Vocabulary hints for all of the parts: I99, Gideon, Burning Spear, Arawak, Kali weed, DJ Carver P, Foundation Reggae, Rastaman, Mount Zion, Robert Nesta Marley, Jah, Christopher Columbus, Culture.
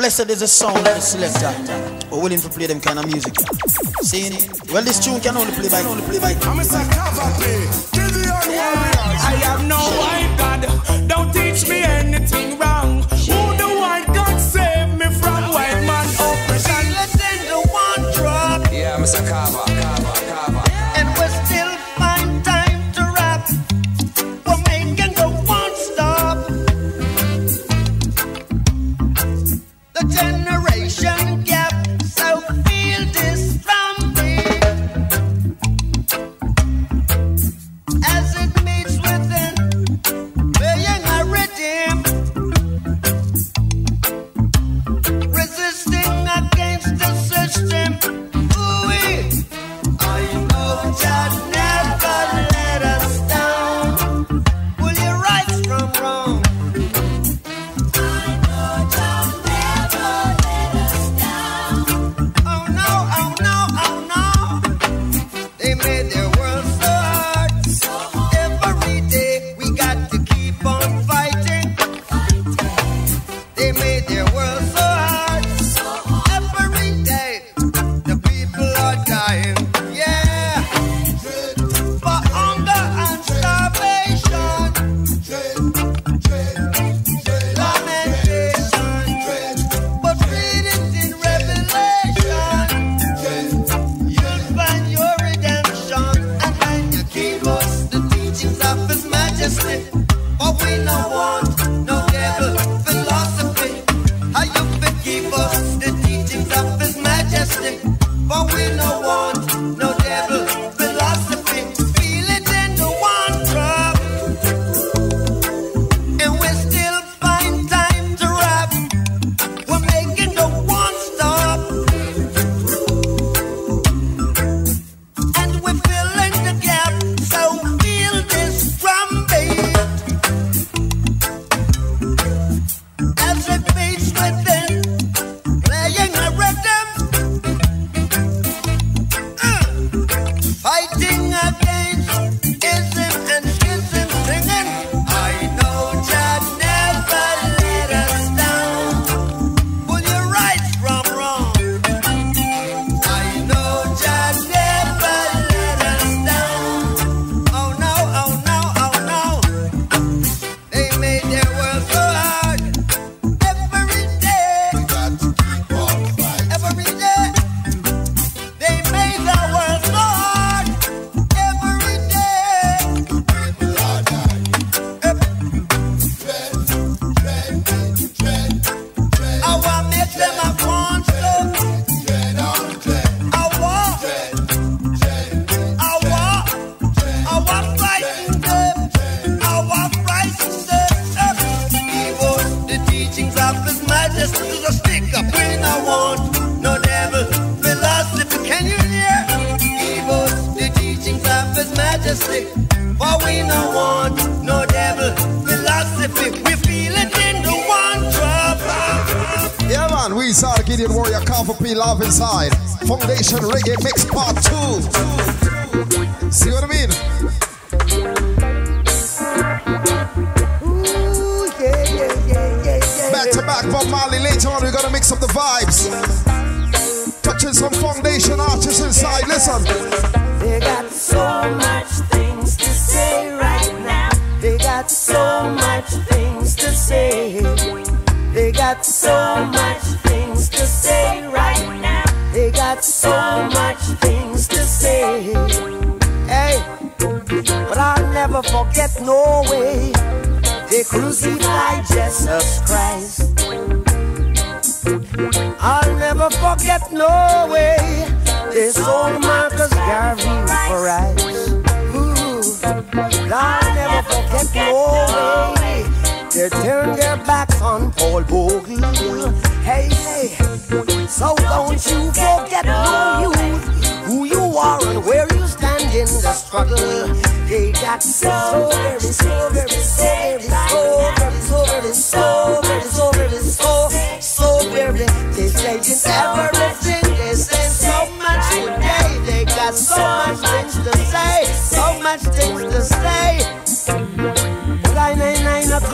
Blessed is the sound of the selector. We're willing to play them kind of music. Seeing it? Well, this tune can only play by I have no white God. Don't teach me anything wrong. Who the white God save me from white man oppression? Let in the one drop. Yeah, Mr. Carver.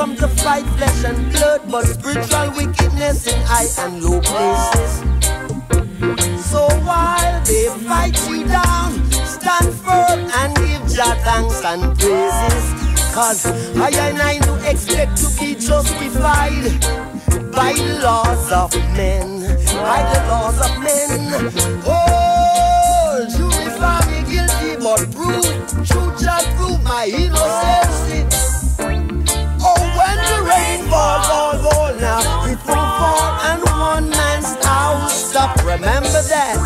come to fight flesh and blood, but spiritual wickedness in high and low places. So while they fight you down, stand firm and give Jah thanks and praises, cause I99 do expect to be justified by the laws of men, by the laws of men. Oh, jury found me guilty, but prove, truth shall prove my innocence. Remember that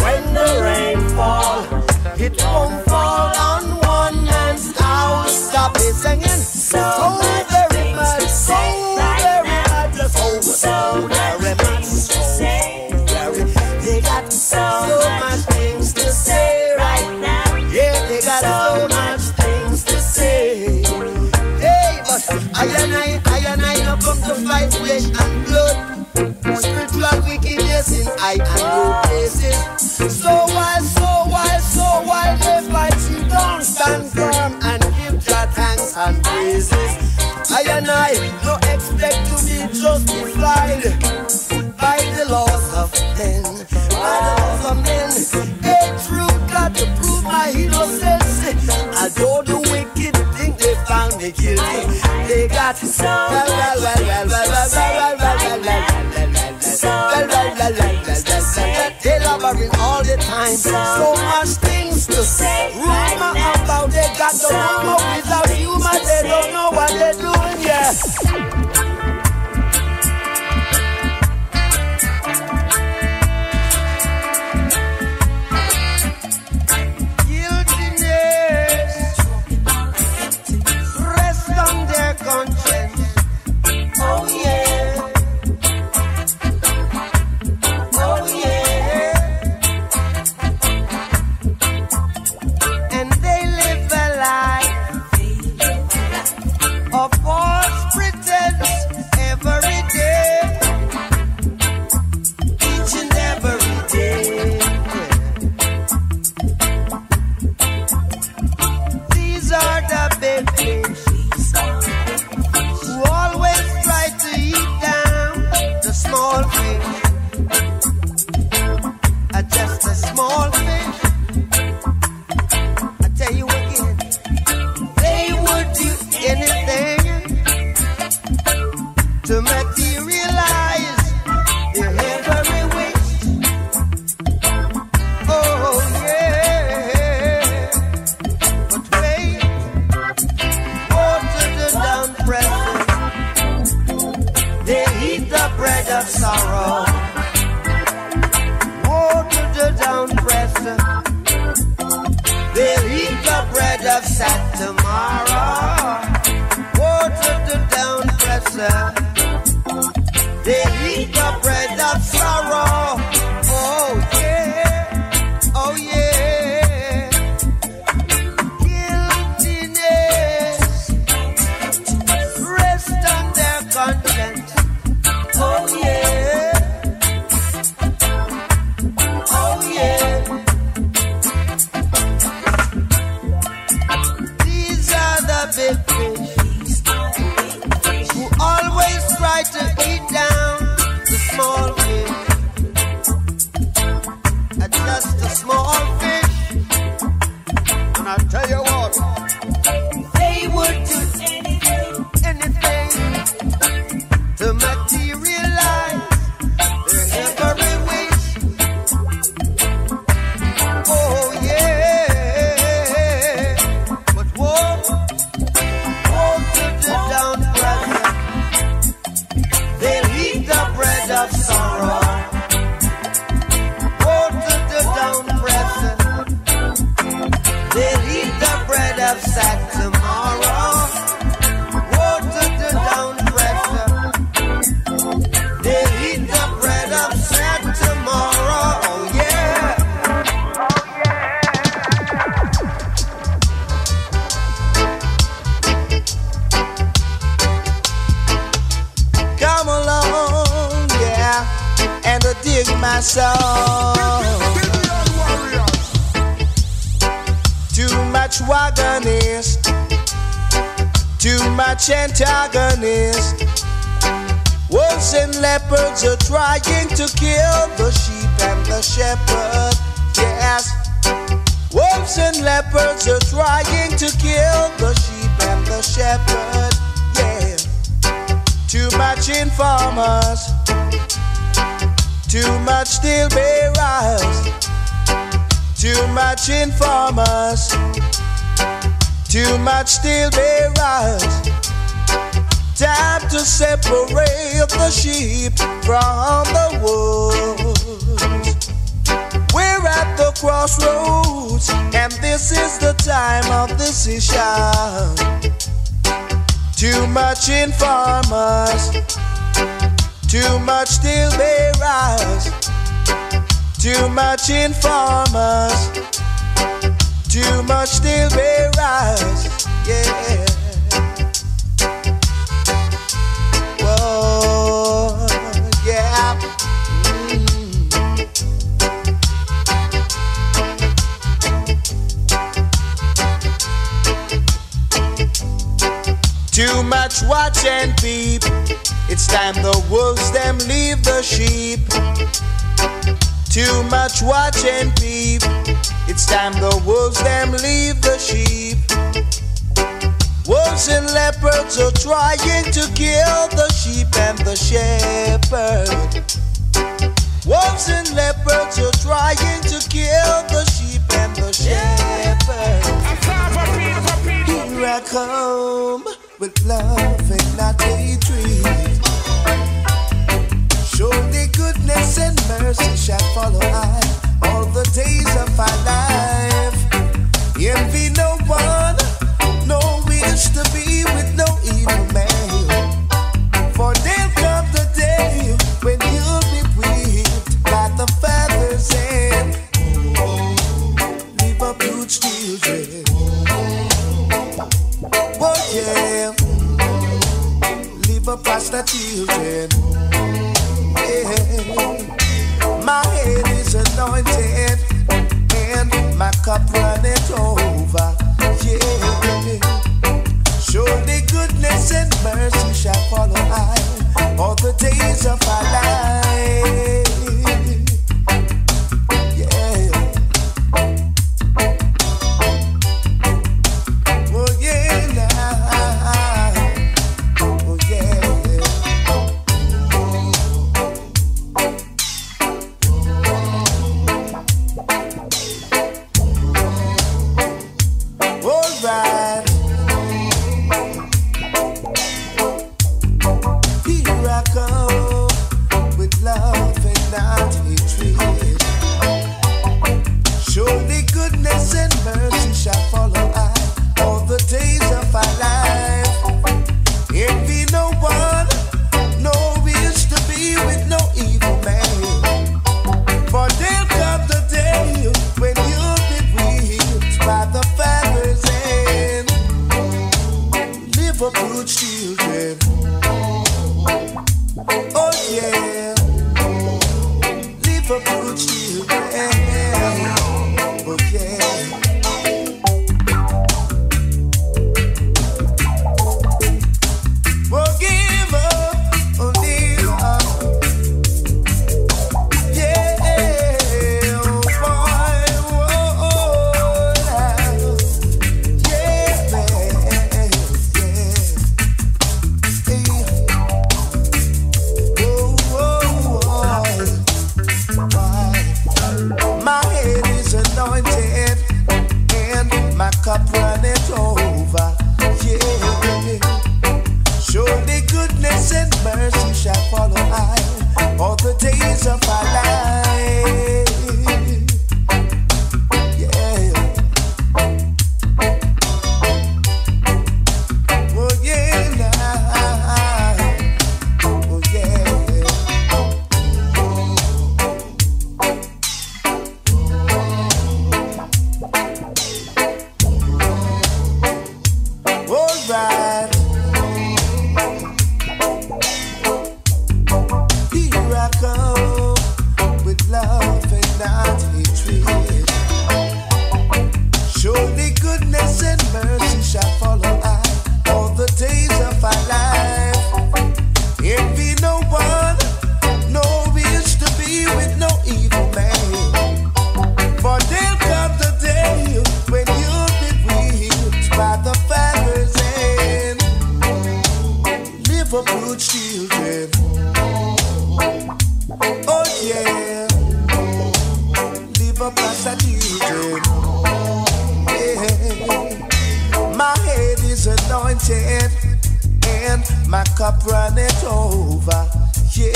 when the rain falls, it won't fall on one man's house. Stop it singing. So much things to say right now. So much things to say. They got so much things to say right now. Yeah, they got so much things to say. Hey, but I and I have come to fight flesh and blood, spiritual wickedness in high and low places. So while they fight you down, stand firm and give Jah thanks and praises. I and I no expect to be justified by the laws of men, by the laws of men. Hey, truth got to prove my innocence. Although the wicked think they found me guilty, they got so they laboring all the time. So much things to say. Rumor about they got the rumor without humor. They don't know what they're doing, yeah. Sorrow, woe to the downpressed, they'll eat the bread of sad tomorrow. Woe to the downpressed, they'll eat the bread of sorrow. Oh yeah, oh yeah, guiltiness, rest on their conscience. Oh yeah, oh yeah. These are the big fish who always try to eat down the small fish. Just a small fish, and I'll tell you what, they would do anything to materialize their every wish. Oh yeah, but woe to the downpressed, they'll eat the bread of sorrow. Woe to the downpressed, they'll eat the bread of sad tomorrow. Dig my soul. Too much wagon is, too much antagonist. Wolves and leopards are trying to kill the sheep and the shepherd, yes. Wolves and leopards are trying to kill the sheep and the shepherd, yeah. Too much informers, too much steel bearers, too much informers, too much steel bearers. Time to separate the sheep from the wolves. We're at the crossroads, and this is the time of decision. Too much informers, too much steel bearers, too much informers, too much steel bearers, yeah. Too much watch and peep. It's time the wolves them leave the sheep. Too much watch and peep. It's time the wolves them leave the sheep. Wolves and leopards are trying to kill the sheep and the shepherd. Wolves and leopards are trying to kill the sheep and the shepherd. Here I come with love and not hatred. Surely goodness and mercy shall follow I all the days of my life. Envy no one, no wish to be with no evil man. For there'll come the day when you'll be whipped by the feathers and leave up your children. Oh yeah, leave a pasta children. Yeah. My head is anointed and my cup runneth over. Yeah, surely goodness and mercy shall follow I all the days of my life. Here I go planet over. Yeah.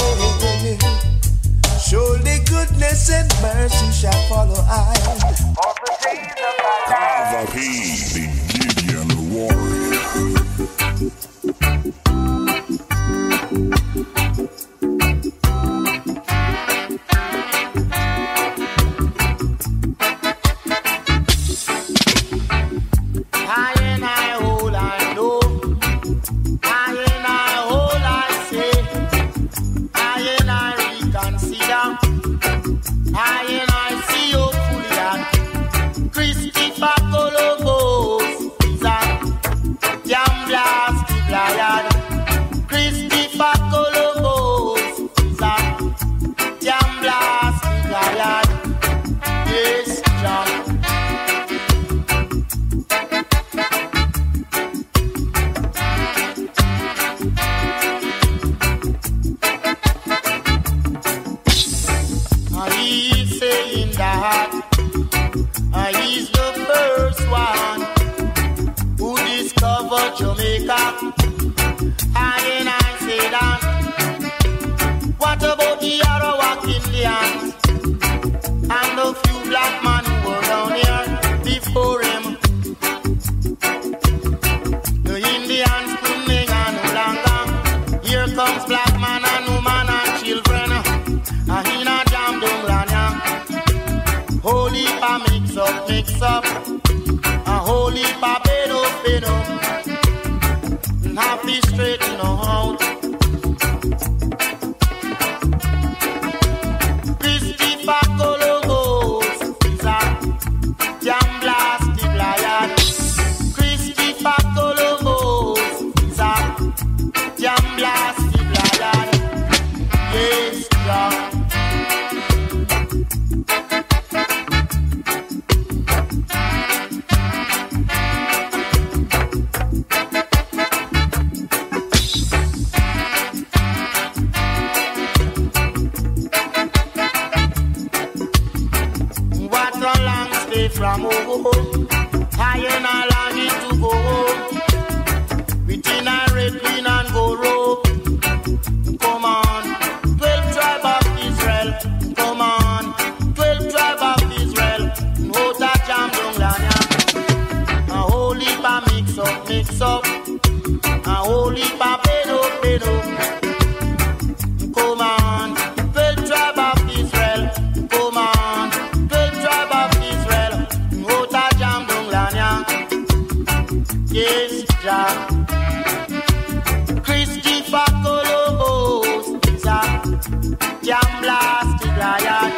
Surely goodness and mercy shall follow I. All the days of my life. Gideon the warrior. I and I, all I know. I and I, all I say. I and I reconsider. I and I see you fully on Christopher Columbus is a Jamblastic lion. Christopher Columbus is a Jamblastic lion. Yes, John. He say in the heart. He's the first one who discovered Jamaica. I and I say that. What about the Arawak Indians and the few black men who were down here before him? The Indians could make a no longer. Here comes black man and woman and children. And he not jam down lanya. Holy pa mix up, a holy pa pedo pedo, happy straight in the house. Christopher Columbus is a Jamblastic lion. Christopher Columbus is a Jamblastic lion. Yes, John. From home, I and I longing to go home. Within a red, green and gold rope. Come on, 12 tribe of Israel. Come on, 12 tribe of Israel. No that jam down lanya. A whole heap a mix up, mix up. A whole heap a pedo, pedo. Come on, 12 tribe of Israel. Come on, 12 tribe of yes, Jack. Christopher Columbus is a Jamblastic lion.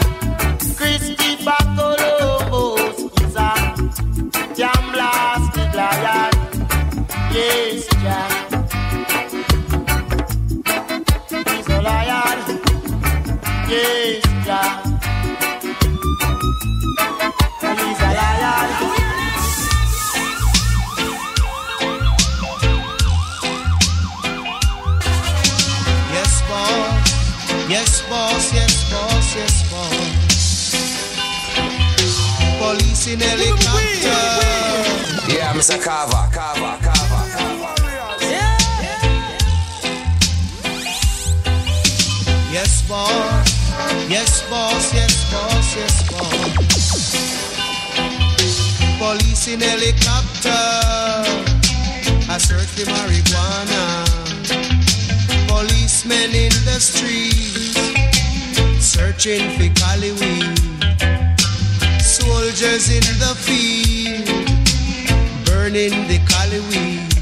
Christopher Columbus is a Jamblastic lion. Yes, Jack. He's a lion. Yes, Jack. He's a lion. Yes, boss, yes, boss, yes, boss. Police in helicopter. Yeah, Mr. Carver, Carver, Carver, Carver. Yeah. Yes, boss, yes, boss, yes, boss, yes, boss. Police in helicopter. I search for marijuana. Policemen in the streets, searching for Kali weed. Soldiers in the field, burning the Kali weed.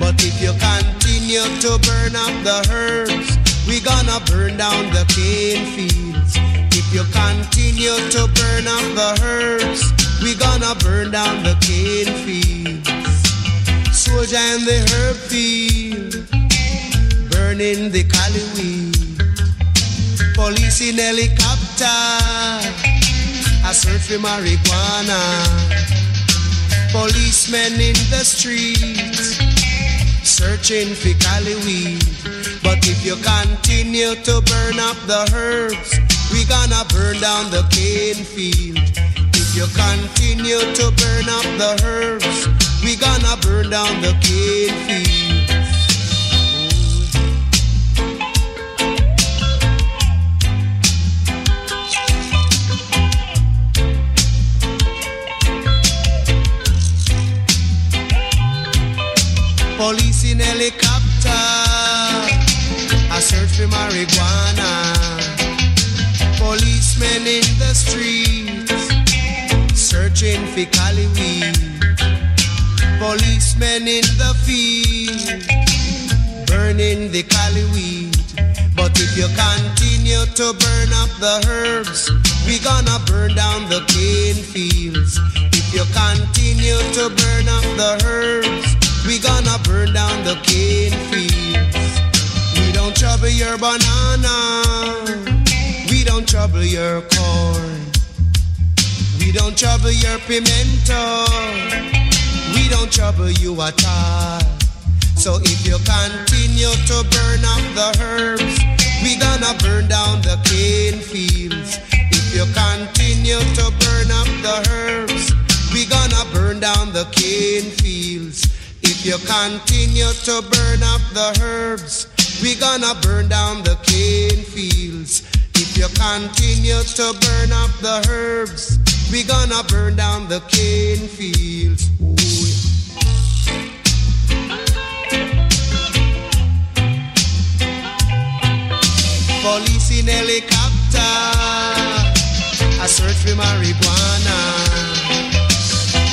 But if you continue to burn up the herbs, we gonna burn down the cane fields. If you continue to burn up the herbs, we gonna burn down the cane fields. Soldier in the herb field, burning the Kali weed. Police in helicopter, I search for marijuana. Policemen in the streets, searching for Kali weed. But if you continue to burn up the herbs, we gonna burn down the cane field. If you continue to burn up the herbs, we gonna burn down the cane field. helicopter, I search for marijuana. Policemen in the streets, searching for Kali weed. Policemen in the field, burning the Kali weed. But if you continue to burn up the herbs, we gonna burn down the cane fields. If you continue to burn up the herbs, we gonna burn down the cane fields. We don't trouble your banana, we don't trouble your corn, we don't trouble your pimento, we don't trouble you at all. So if you continue to burn up the herbs, we gonna burn down the cane fields. If you continue to burn up the herbs, we gonna burn down the cane fields. If you continue to burn up the herbs, we gonna burn down the cane fields. If you continue to burn up the herbs, we gonna burn down the cane fields. Ooh. Police in helicopter, I search for marijuana.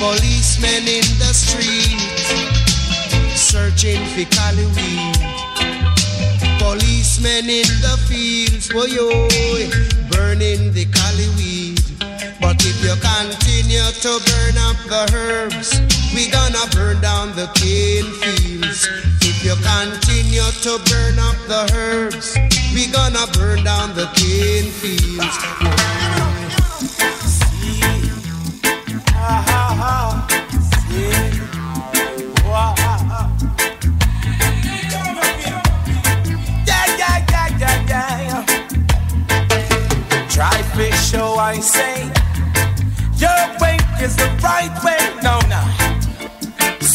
Policemen in the streets, searching for Kali weed. Policemen in the fields, burning the Kali weed. But if you continue to burn up the herbs, we gonna burn down the cane fields. If you continue to burn up the herbs, we gonna burn down the cane fields. Try fish, oh, I say, your way is the right way. No, no.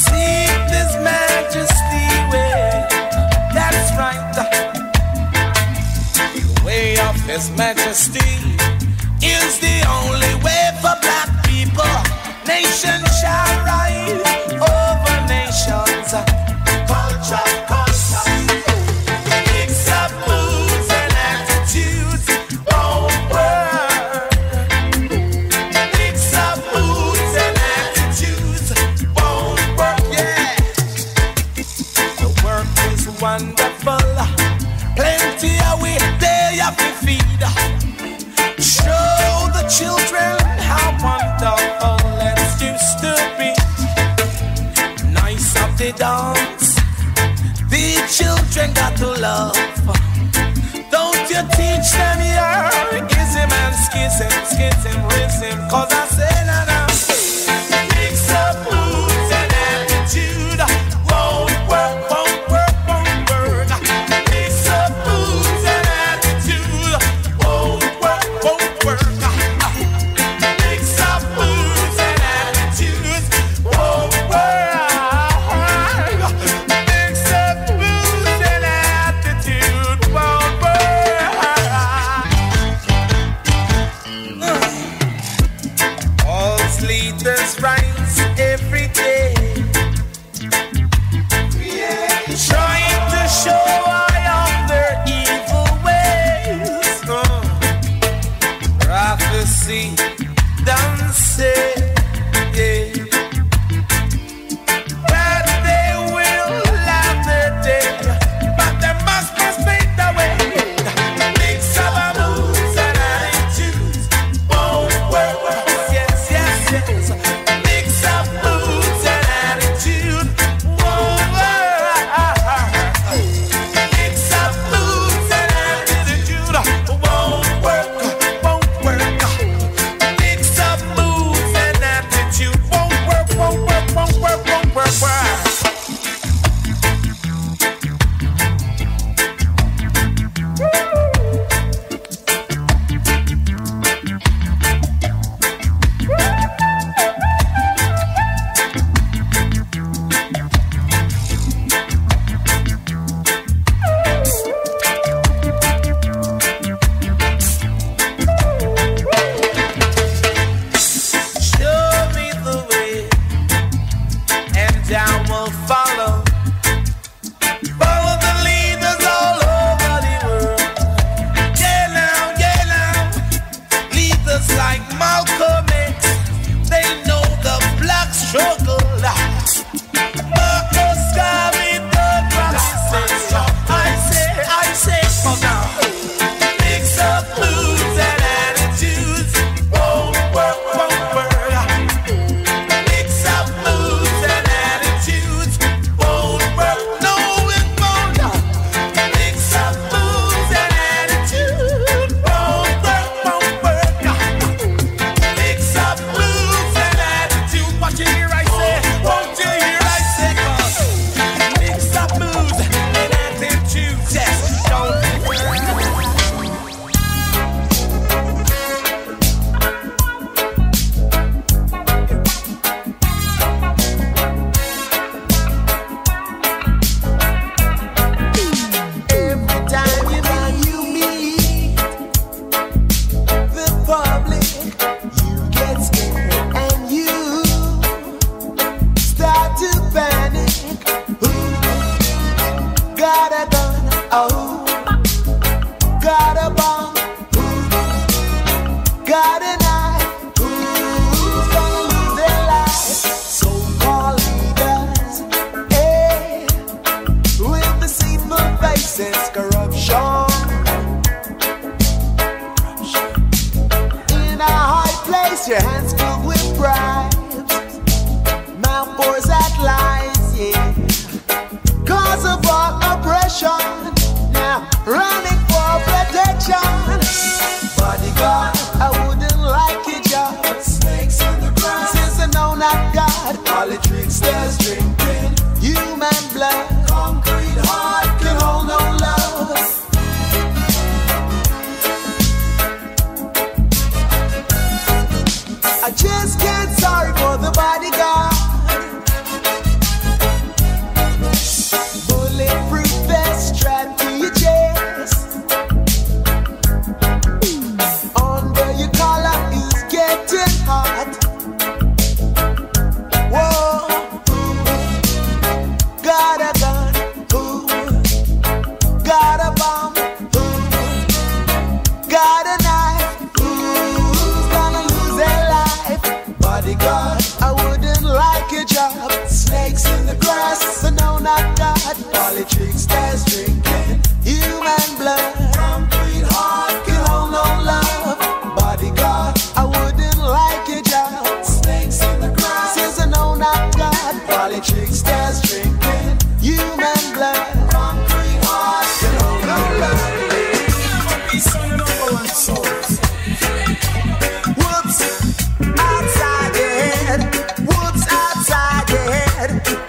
Seek this majesty way. That's right. The way of his majesty is the only way for black people. Nation shall rise over nations. Culture. Mix up moods and attitudes. Oh, wonderful, plenty of we they have to feed. Show the children how wonderful it's used to be. Nice of the dance, the children got to love. Don't you teach them your ism and schism, rhythm, cause I say na na. Mix up moods and attitude won't work. God and I, who's gonna lose their lives? So-called leaders, hey, with deceitful faces, corruption. In a high place, your hands filled with pride, mouth pours out lies, yeah, cause of all oppression. Now, running for protection. Bodyguard, I wouldn't like it, y'all. Snakes in the grass. Since I know not God, all the tricksters drinking human blood. Concrete heart can hold no love. I just get sorry for the bodyguard. Bulletproof vest strapped to your chest. Tricksters drinking human blood. Concrete heart can hold no love. Bodyguard, I wouldn't like it, y'all. Snakes in the grass. Since I know not God, probably tricksters drinking human blood. Concrete heart can hold no love. Peace on the number one souls. What's outside your head? What's outside your head?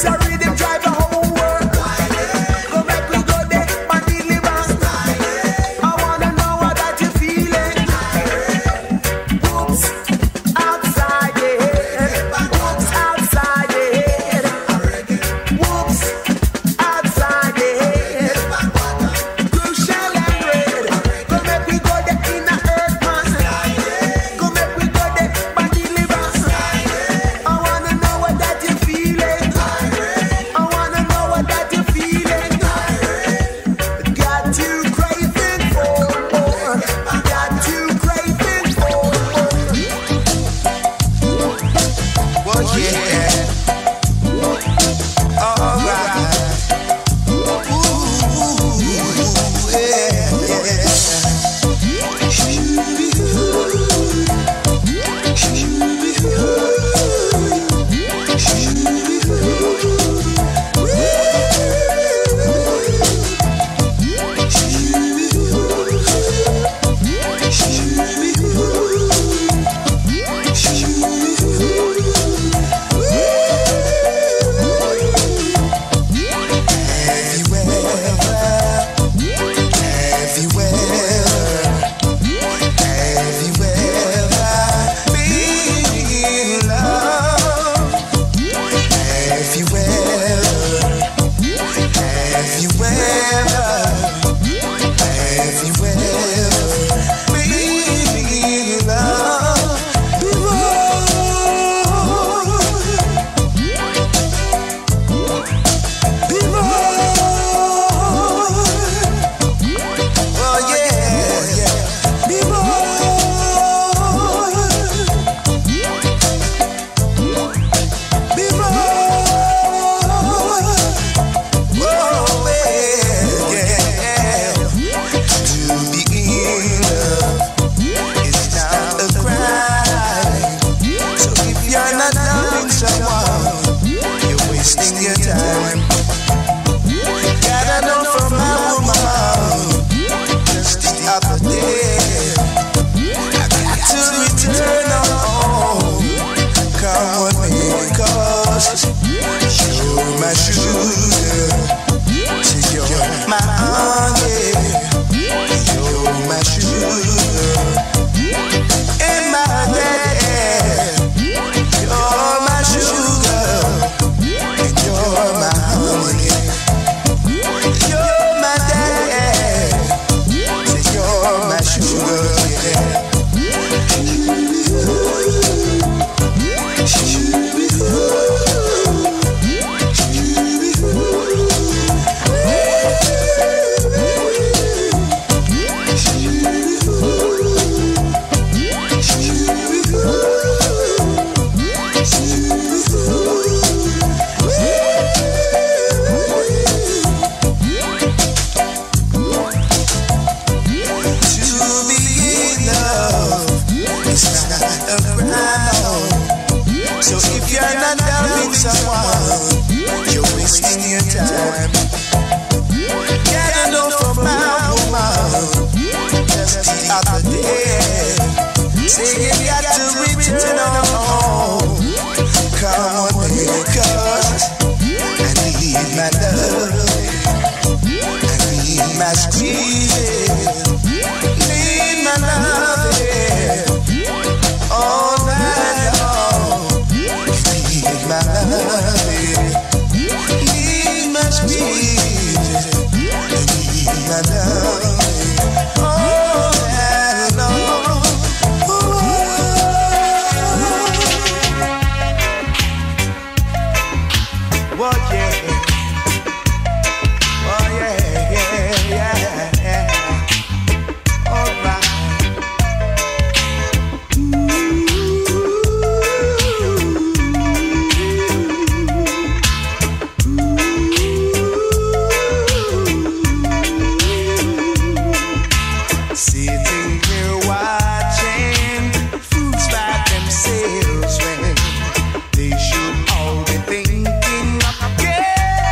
Sorry. wasting your time. Gotta know from my woman, just the other day, I got to return home. Come with me, cause show my shoes, take your my arm, yeah, show my shoes. They should all be thinking, yeah.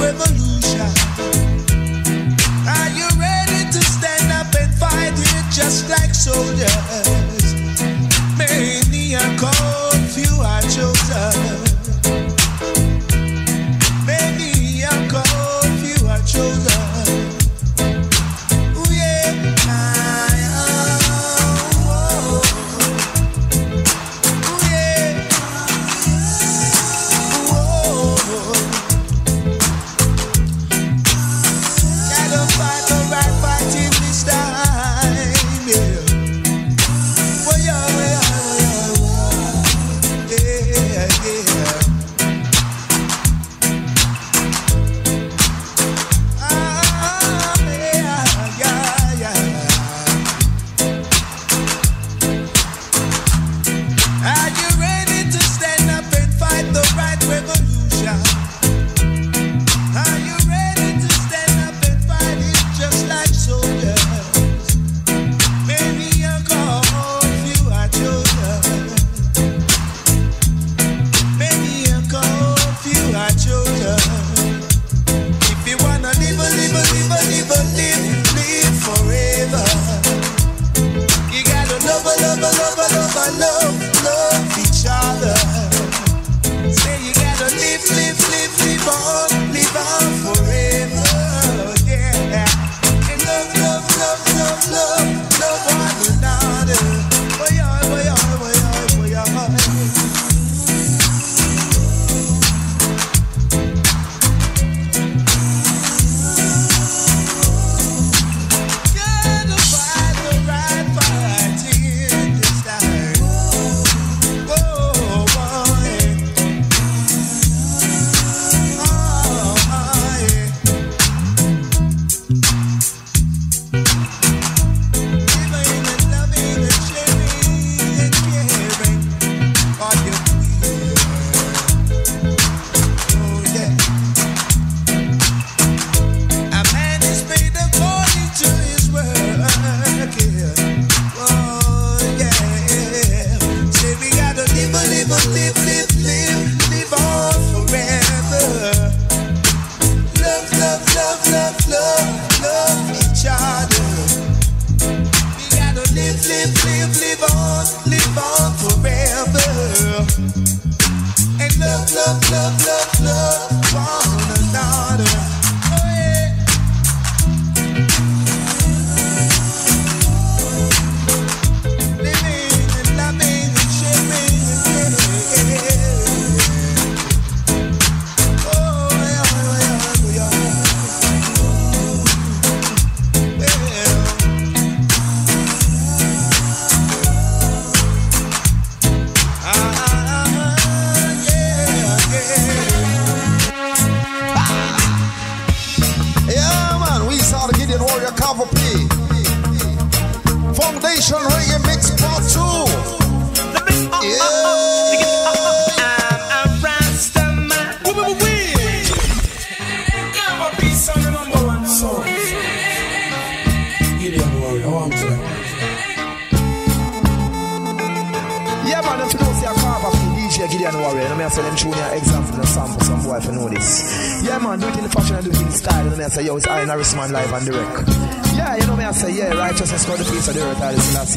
revolution. Are you ready to stand up and fight it just like soldiers? Many are called, few are chosen. Many are called, few are chosen.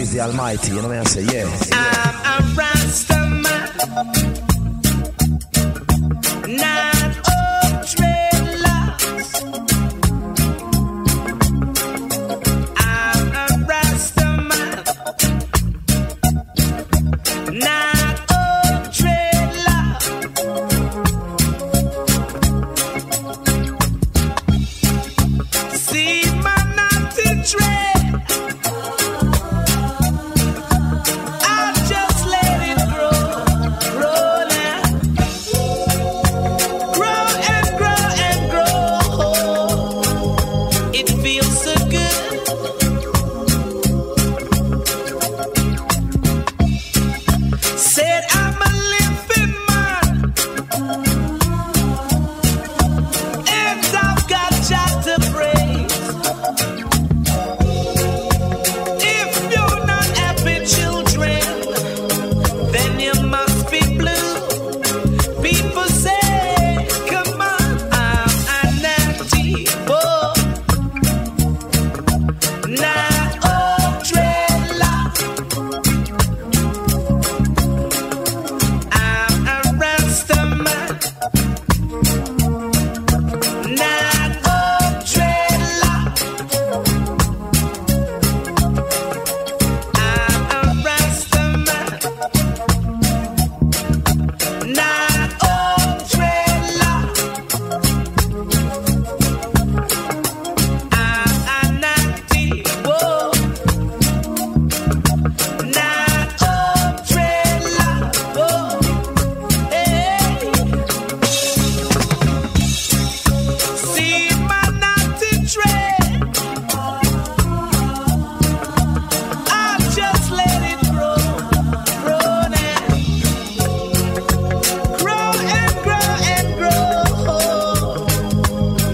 The Almighty, you know what I'm saying? Yeah. I'm a Rastaman, not all dreadlocks. I'm a Rastaman, not all dreadlocks. See my naughty dread.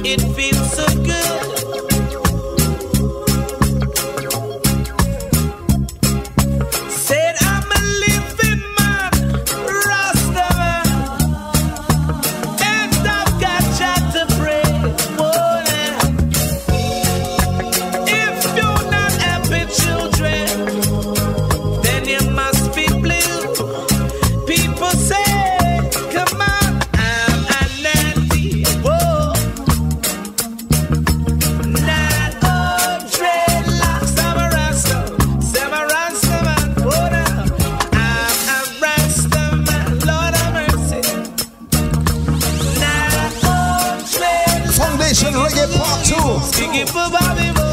It feels so good. Said I'm a living man, Rasta man, and I've got you to pray more than. If you're not happy, children, then you must be blue. People say.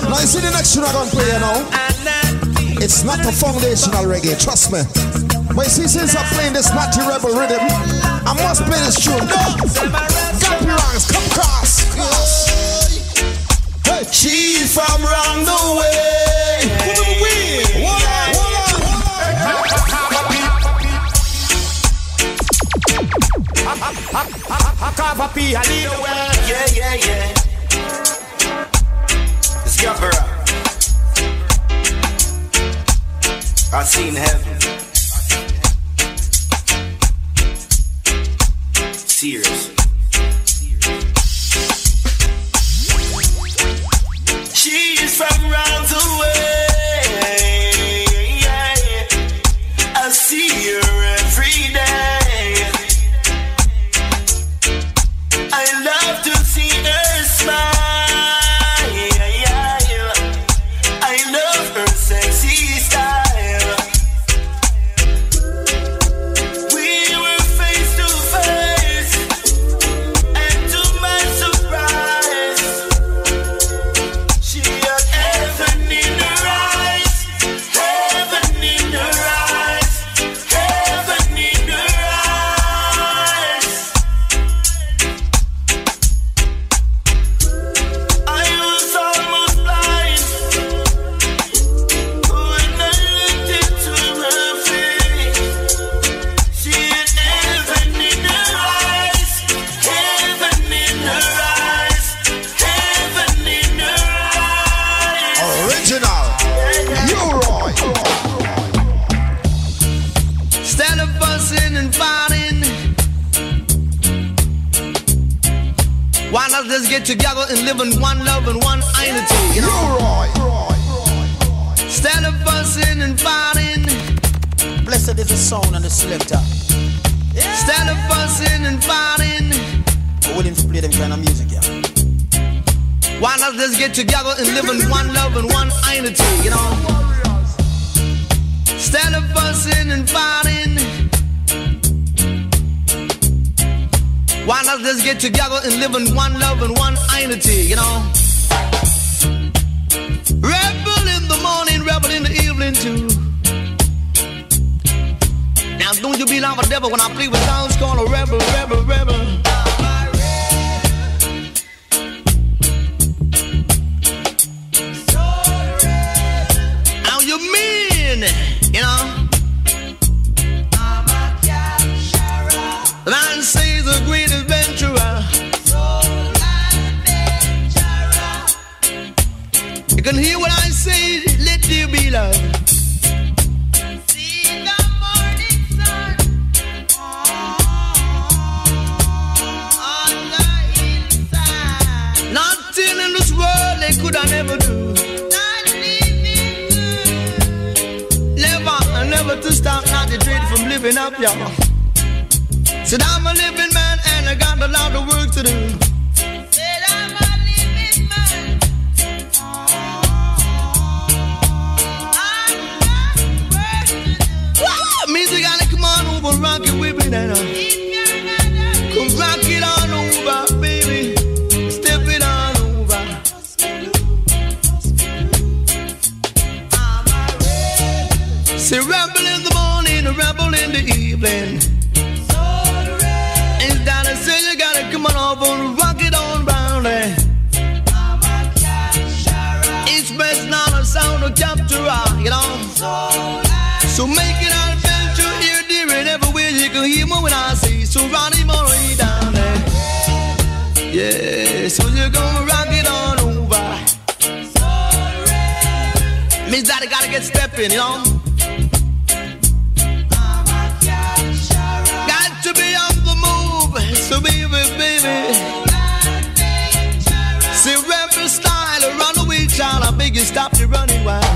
Now you see the next tune I'm going to play, you know. It's not a foundational reggae, trust me. But you see, since I'm playing this Natty Rebel rhythm, I must play this tune. No! Copyrights, come cross! Hey. Chief, I'm round the way. Put them away! I can't happy, I need a way. Yeah, yeah, yeah. I've seen heaven. Serious. She's from round the way. I see her every day. I love to see her smile. Why not just get together and live in one love and one unity? You know? Right. Instead of fussing and fighting. Blessed is the sound and the selector. Yeah. Instead of fussing and fighting. We're willing to play them kind of music, yeah. Why not just get together and live in one love and one unity? You know? Instead of fussing and fighting. Why not just get together and live in one love and one unity, you know? Rebel in the morning, rebel in the evening too. Now don't you be like a devil when I play with songs called a rebel, rebel, rebel. How you mean, you know? Man says a great adventurer. Soul adventurer. You can hear what I say, let there be love. See the morning sun on the hillside. Nothing in this world they could I never do. Never, and never to stop, not the dread from living up, y'all. Said I'm a living man and I got a lot of work to do. Said I'm a living man. I got work to do. Wow, means you gotta come on over, rock it with me now. Come rock it on over, baby. Step it on over. Say rebel in the morning, a rebel in the evening. Say you gotta come on over and ride. we're gonna rock it on over. Means that I gotta get stepping, you know. Got to be on the move, so baby. See, rebel style around the way, child. I beg you, stop your running wild.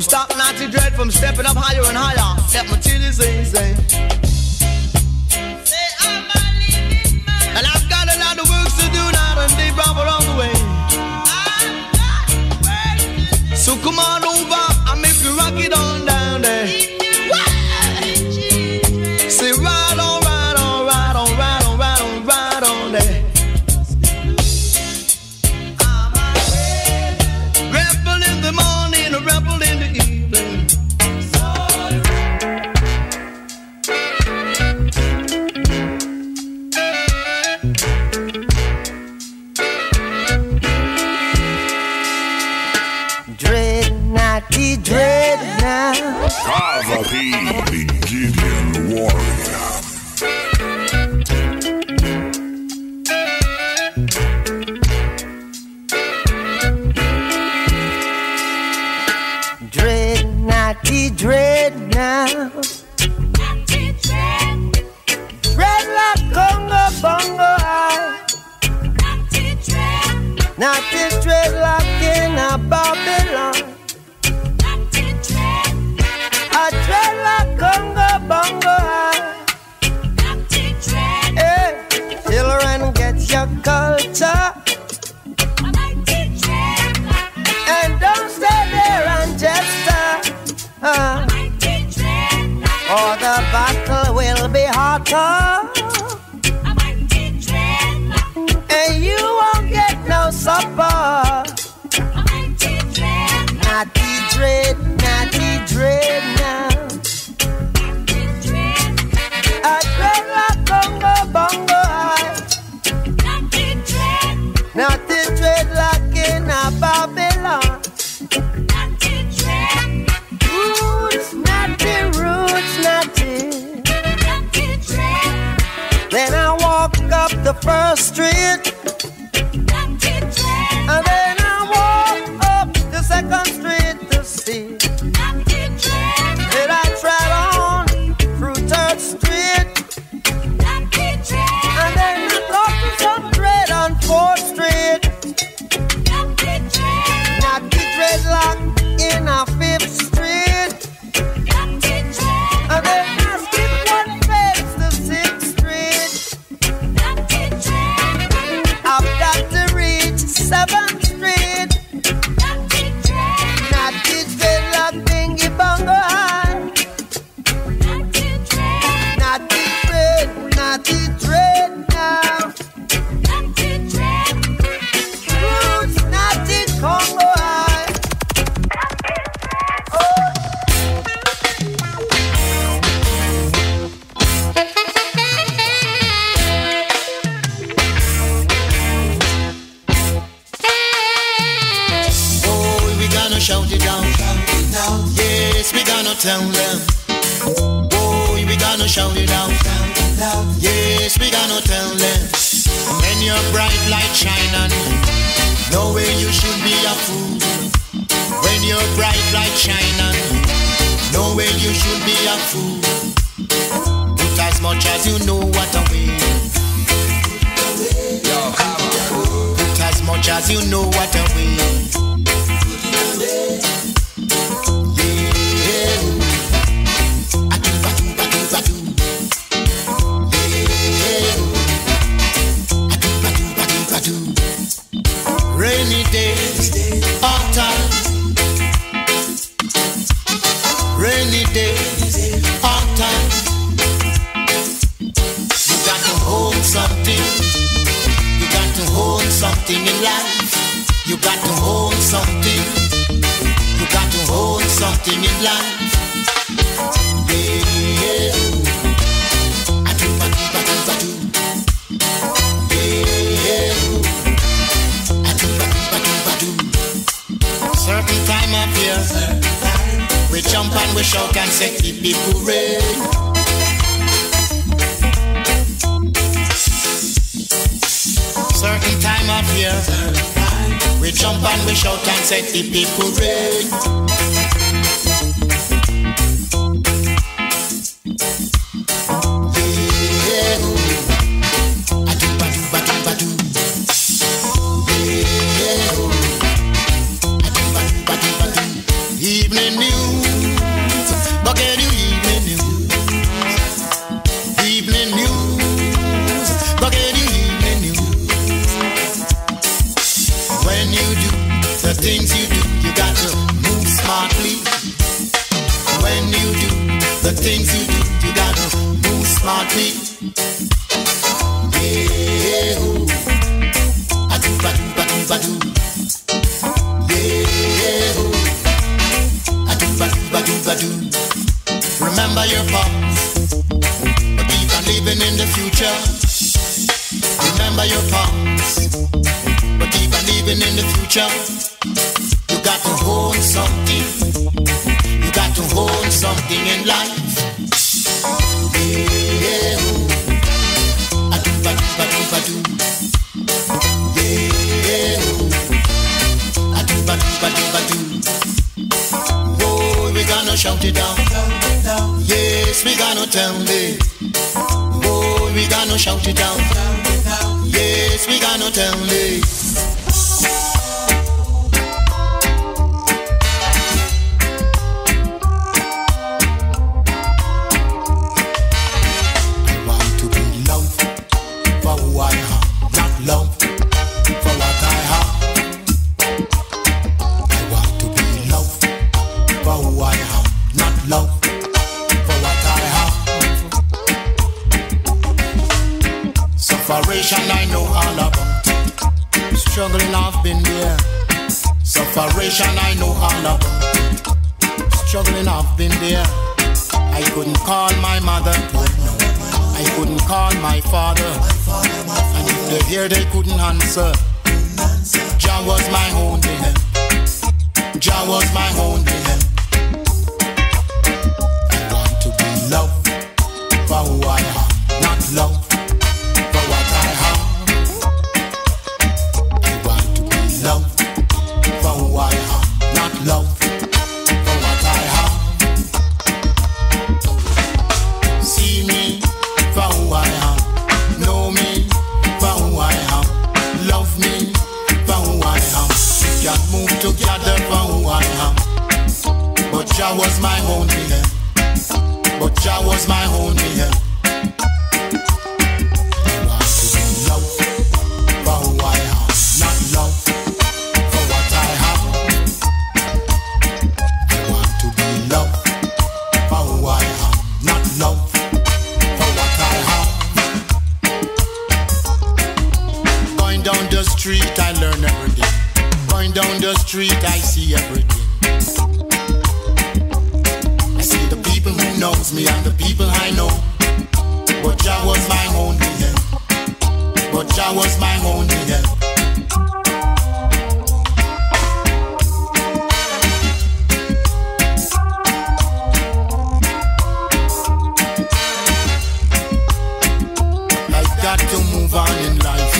Stop 90 dread from stepping up higher and higher. Step my chili zing. And I've got a lot of work to do now, and they brought along the way. So come on over, I make you rock it on down there. Say right on, right on, right on, right on, right on, right on there. Rebel in the morning, a rebel in the dread now. Father P, the Gideon warrior. Dread not the dread now. Dread like Congo Bongo high. Not the dread like in a Babylon. I dread like Congo Bongo high. Hey, children, get your culture. And don't stay there and just or the battle will be hotter. And you won't get no supper. Natty dread, natty dread now. I dread like Congo Bongo high. Natty dread like in a Babylon. Roots, natty. Then I walk up the first street. And then I walk up the second street to see. I do, I do, I do, I do. jump and we shout and say hippie hooray. Certain time of year, we jump and we shout and say hippie hooray. Yeah, yeah. Evening news, but can you evening news? Evening news, but can you? When you do the things you do, you got to move smartly. When you do the things you do, you got to move smartly. Yeah, oh, I do. Yeah, oh, I do. Remember your past, but keep on living in the future. Remember your past, but keep on living in the future. You got to own something. You got to own something in life. Yeah, oh, I do. Yeah, oh, I do. Oh, we gonna shout it down. Yes, we gonna tell them. Oh, we gonna shout it down. Yes, we gonna tell them. I know all about it. Struggling, I've been there. Sufferation, I know all about it. Struggling, I've been there. I couldn't call my mother. I couldn't call my father. And if they hear, they couldn't answer. Jah was my only help. Jah was my only help. I want to be loved for who I am, not loved. Jah was my only help, but Jah was my only help. I want to be loved for who I am, not loved for what I have. I want to be loved for who I am, not loved for what I have. Going down the street, I learn everything. Going down the street, I see everything. Knows me and the people I know, but Jah was my only help. But Jah was my only help. I got to move on in life,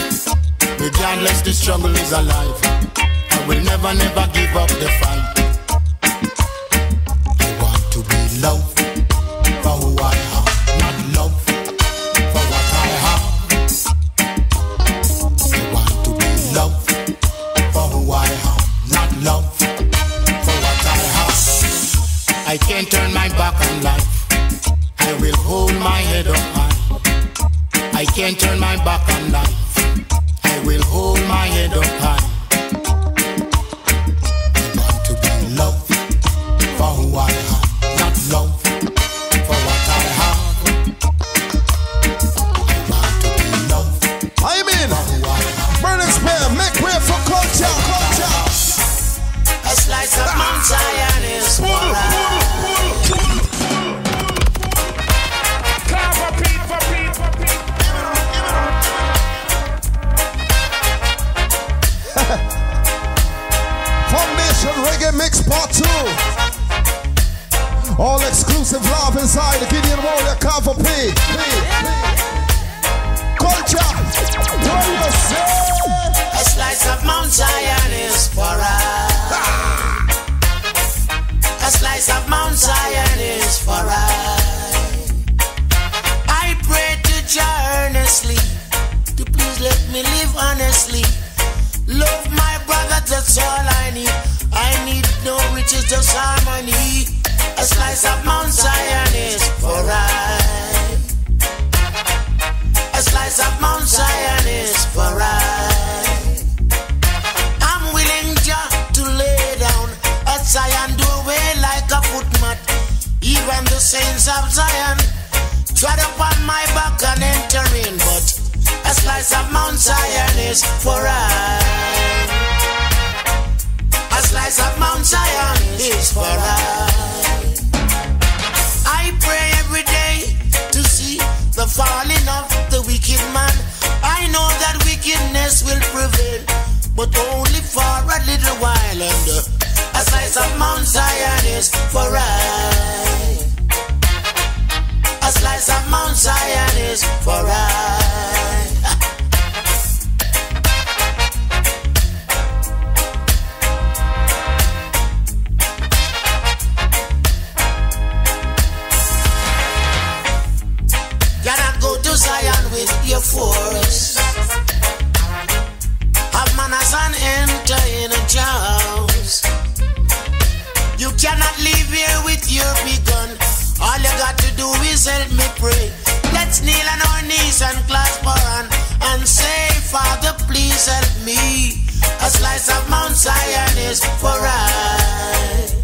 regardless the struggle is alive. I will never give up the fight. I want to be loved. I can't turn my back on life. I will hold my head up high. I can't turn my back on life. I will hold my head up high. I want to be loved for who I am, not loved for what I have. I want to be loved. I'm in. Burning spear, make way for culture. A slice of Mount Zion is what massive love inside the Gideon wall that can't for pay. Culture, what do you say? A slice of Mount Zion is for us. Ah. A slice of Mount Zion is for us. I pray to Jah earnestly to please let me live honestly. Love my brother, that's all I need. I need no riches, just harmony. A slice of Mount Zion is for us. A slice of Mount Zion is for us. I'm willing to lay down at Zion, do away like a footmat. Even the saints of Zion trod upon my back and enter in. But a slice of Mount Zion is for us. A slice of Mount Zion is for us. I pray every day to see the falling of the wicked man. I know that wickedness will prevail, but only for a little while. And a slice of Mount Zion is for us. A slice of Mount Zion is for us. Zion with your force. Have manners and enter in a house. You cannot leave here with your big gun. All you got to do is help me pray. Let's kneel on our knees and clasp our hand and say, Father, please help me. A slice of Mount Zion is for us.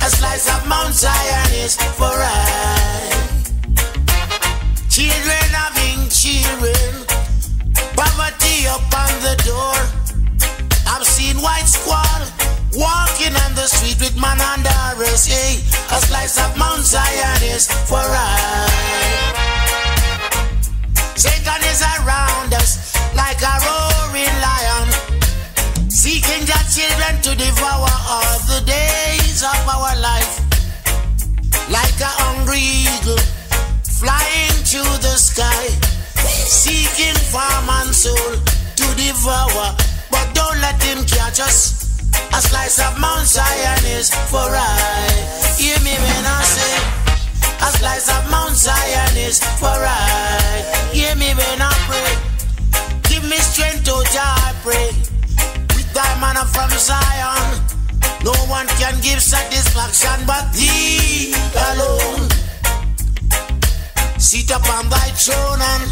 A slice of Mount Zion is for us. Children having children, poverty up on the door. I've seen white squall walking on the street with man under arrest. Hey, a slice of Mount Zion is for us. Satan is around us like a roaring lion, seeking their children to devour all the days of our life. Like a hungry eagle flying through the sky, seeking farm and soul to devour, but don't let him catch us. A slice of Mount Zion is for us. Hear me when I say, a slice of Mount Zion is for us. Hear me when I pray, give me strength, oh Jah, I pray. With thy manna from Zion, no one can give satisfaction but thee alone. Sit upon thy throne and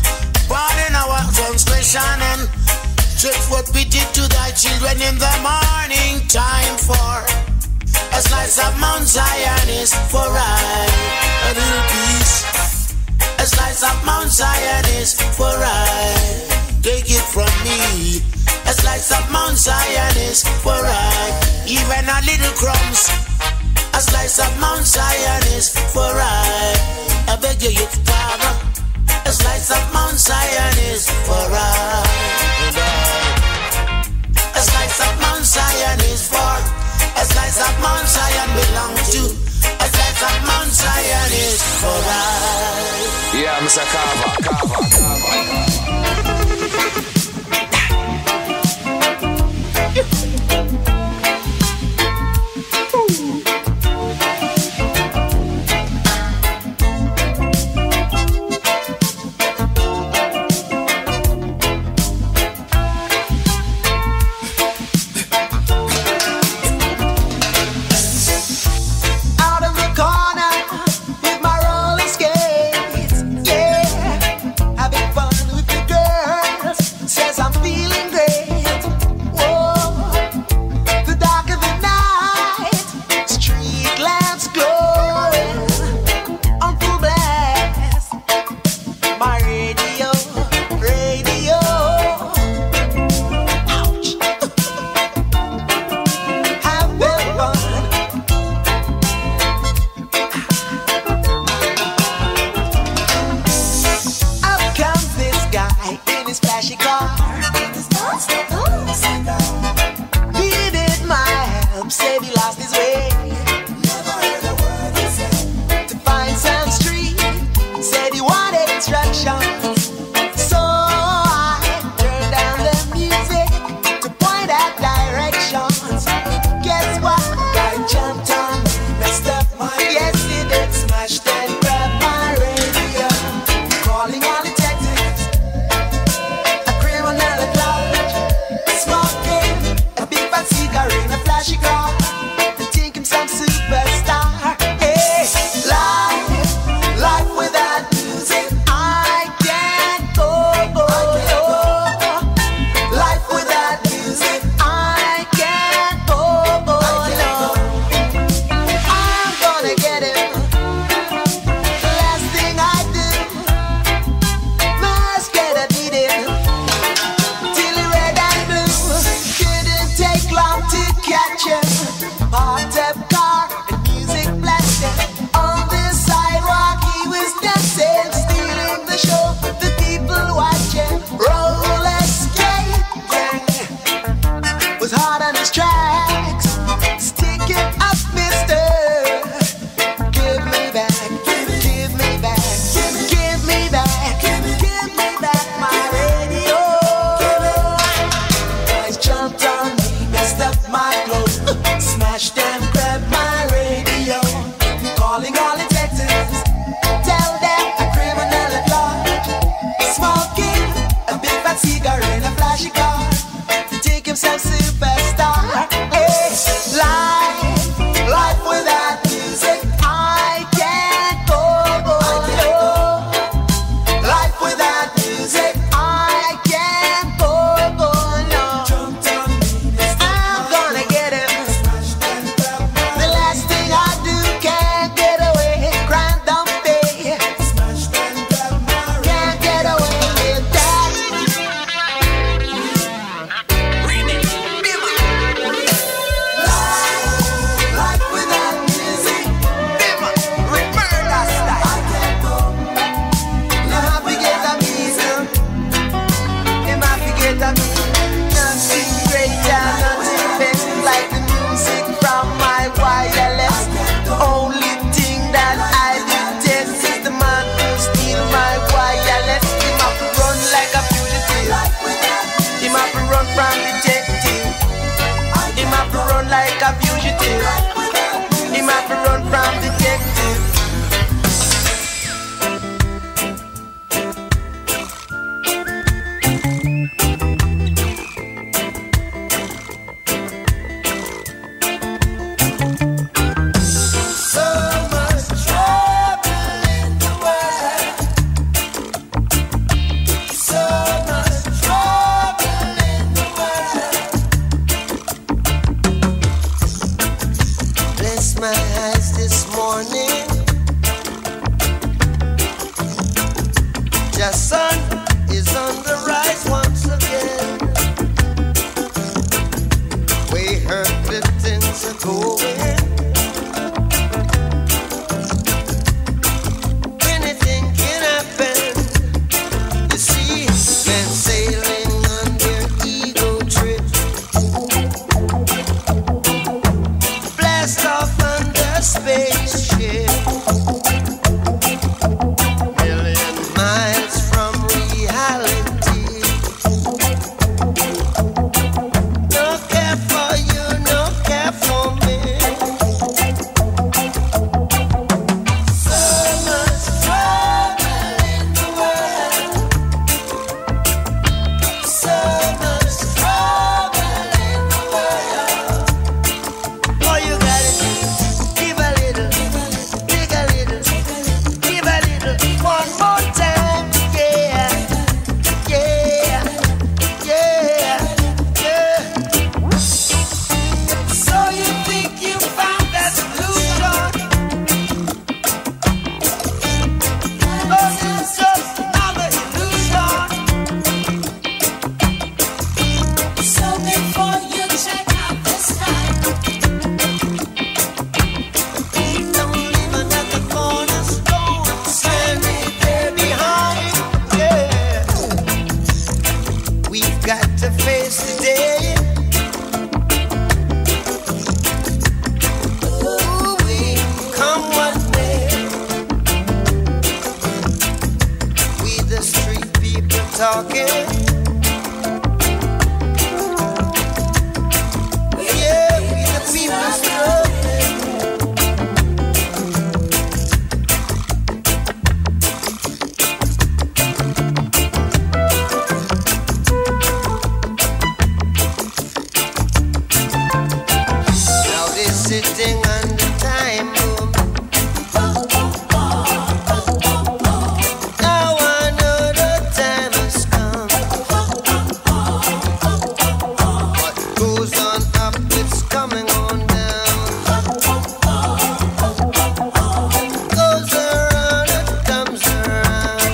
pardon our transgression and stretch forth pity to thy children in the morning time. For a slice of Mount Zion is for us. A little piece. A slice of Mount Zion is for us. Take it from me. A slice of Mount Zion is for us. Even a little crumbs. A slice of Mount Zion is for us. I beg you, youth father, a slice of Mount Zion is for us. A slice of Mount Zion is for. A slice of Mount Zion belongs to. A slice of Mount Zion is for us. Yeah, Mr. Carver. a big fat cigar and a flashy car to take himself superstar. Hey, life without music, I can't go. No. Life without music, I can't go. No. I'm gonna get him. The last thing I do can't get away. Grand dumpy. Can't get away with that. Life without music. Remember that style. I can't go. Now I forget a reason. Now I forget a reason. Nothing greater, nothing better like the music from my wireless. Only thing that I detest is the man who steal my wireless. He must run like a fugitive. He must run from detective. He must run like a fugitive. He must run from detective. So much trouble in the world. So much trouble in the world. Bless my eyes this morning. The sun is on the rise once again. We heard the things are going. Anything can happen. The sea men sailing on their ego trip. Blast off under spaceship. Million miles from reality. No care for you, no care for me. So much trouble in the world. So much trouble in the world. All you gotta do is give a little, take a little, give a little, one more time. Yeah, yeah, yeah. So you think you found that solution? But it's just another illusion. So before you check out this time, don't leave another cornerstone standing there behind. Yeah, we've got to face the day. Ooh, we come what may. We the street people talking. Yeah, we the people struggling. Now they're sitting on the time boom. Now I know the time has come. What goes on up, it's coming on down. Goes around, it comes around.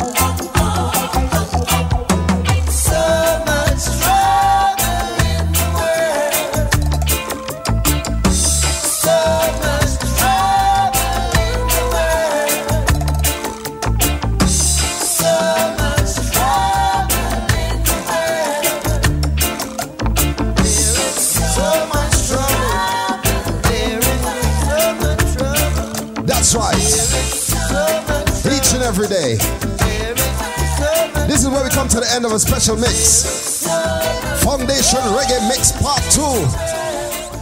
So much trouble in the world. So much trouble in the world. So much trouble in the world. There is so much trouble. There is so much trouble. That's right. There is so much trouble. Each and every day. There is so much. This is where we come to the end of a special mix. Foundation Reggae Mix Part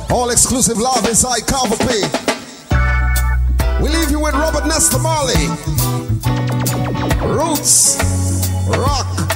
2. All exclusive live inside Carver P. We leave you with Robert Nesta Marley. Roots, rock,